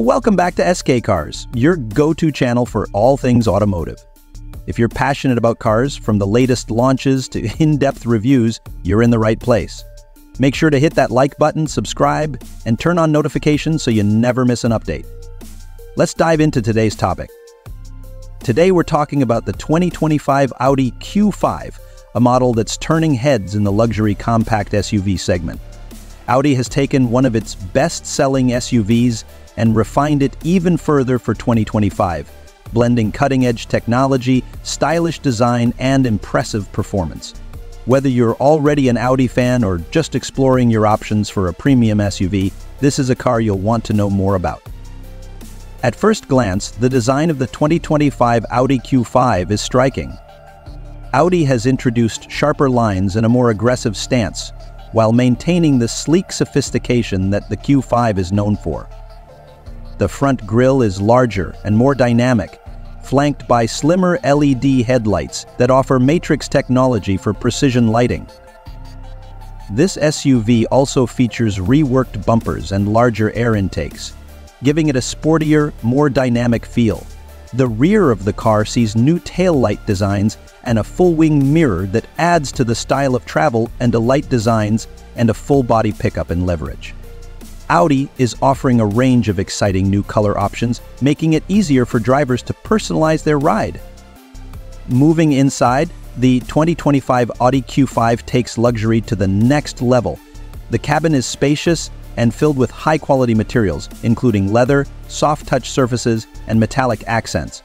Welcome back to SK Cars, your go-to channel for all things automotive. If you're passionate about cars, from the latest launches to in-depth reviews, you're in the right place. Make sure to hit that like button, subscribe, and turn on notifications so you never miss an update. Let's dive into today's topic. Today we're talking about the 2025 Audi Q5, a model that's turning heads in the luxury compact SUV segment. Audi has taken one of its best-selling SUVs and refined it even further for 2025, blending cutting-edge technology, stylish design, and impressive performance. Whether you're already an Audi fan or just exploring your options for a premium SUV, this is a car you'll want to know more about. At first glance, the design of the 2025 Audi Q5 is striking. Audi has introduced sharper lines and a more aggressive stance, while maintaining the sleek sophistication that the Q5 is known for. The front grille is larger and more dynamic, flanked by slimmer LED headlights that offer Matrix technology for precision lighting. This SUV also features reworked bumpers and larger air intakes, giving it a sportier, more dynamic feel. The rear of the car sees new taillight designs and a full-wing mirror that adds to the style of travel and light designs and a full-body pickup and leverage. Audi is offering a range of exciting new color options, making it easier for drivers to personalize their ride. Moving inside, the 2025 Audi Q5 takes luxury to the next level. The cabin is spacious and filled with high-quality materials, including leather, soft-touch surfaces, and metallic accents.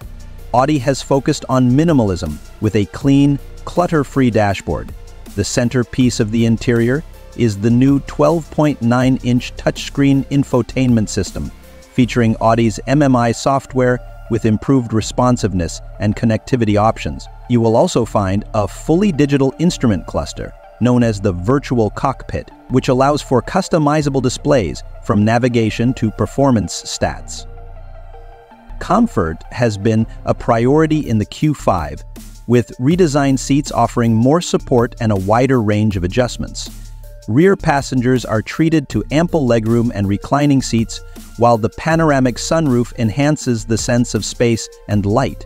Audi has focused on minimalism with a clean, clutter-free dashboard. The centerpiece of the interior is the new 12.9-inch touchscreen infotainment system, featuring Audi's MMI software with improved responsiveness and connectivity options. You will also find a fully digital instrument cluster, known as the Virtual Cockpit, which allows for customizable displays from navigation to performance stats. Comfort has been a priority in the Q5, with redesigned seats offering more support and a wider range of adjustments. Rear passengers are treated to ample legroom and reclining seats, while the panoramic sunroof enhances the sense of space and light.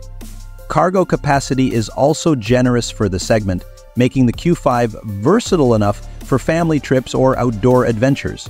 Cargo capacity is also generous for the segment, making the Q5 versatile enough for family trips or outdoor adventures.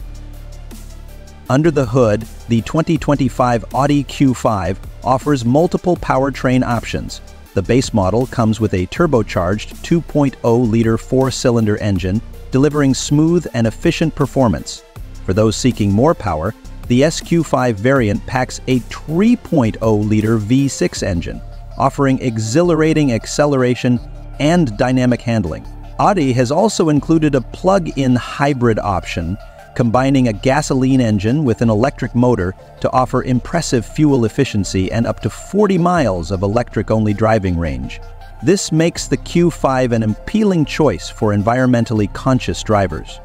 Under the hood, the 2025 Audi Q5 offers multiple powertrain options. The base model comes with a turbocharged 2.0-liter four-cylinder engine, delivering smooth and efficient performance. For those seeking more power, the SQ5 variant packs a 3.0-liter V6 engine, offering exhilarating acceleration and dynamic handling. Audi has also included a plug-in hybrid option, combining a gasoline engine with an electric motor to offer impressive fuel efficiency and up to 40 miles of electric-only driving range. This makes the Q5 an appealing choice for environmentally conscious drivers.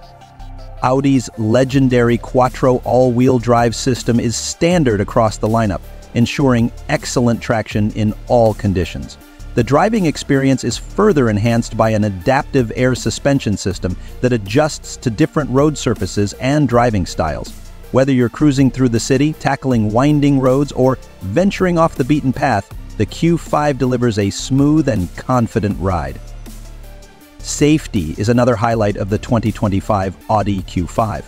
Audi's legendary Quattro all-wheel drive system is standard across the lineup, ensuring excellent traction in all conditions. The driving experience is further enhanced by an adaptive air suspension system that adjusts to different road surfaces and driving styles. Whether you're cruising through the city, tackling winding roads, or venturing off the beaten path, the Q5 delivers a smooth and confident ride. Safety is another highlight of the 2025 Audi Q5.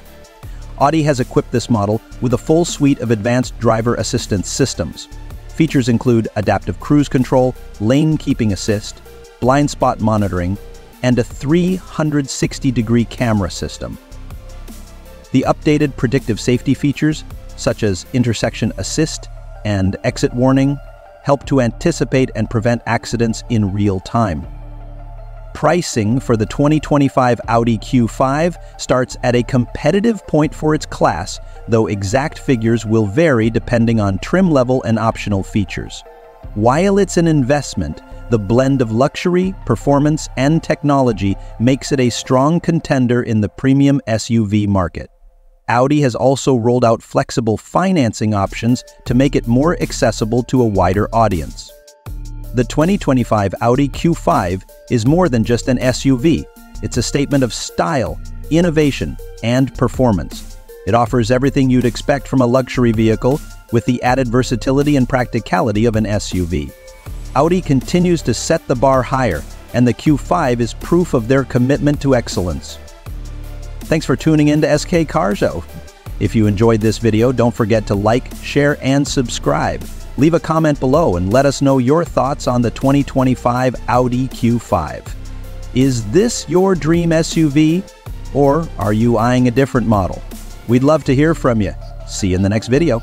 Audi has equipped this model with a full suite of advanced driver assistance systems. Features include adaptive cruise control, lane keeping assist, blind spot monitoring, and a 360-degree camera system. The updated predictive safety features, such as intersection assist and exit warning, help to anticipate and prevent accidents in real time. Pricing for the 2025 Audi Q5 starts at a competitive point for its class, though exact figures will vary depending on trim level and optional features. While it's an investment, the blend of luxury, performance, and technology makes it a strong contender in the premium SUV market. Audi has also rolled out flexible financing options to make it more accessible to a wider audience. The 2025 Audi Q5 is more than just an SUV. It's a statement of style, innovation, and performance. It offers everything you'd expect from a luxury vehicle, with the added versatility and practicality of an SUV. Audi continues to set the bar higher, and the Q5 is proof of their commitment to excellence. Thanks for tuning in to SK Cars. If you enjoyed this video, don't forget to like, share, and subscribe. Leave a comment below and let us know your thoughts on the 2025 Audi Q5. Is this your dream SUV, or are you eyeing a different model? We'd love to hear from you. See you in the next video.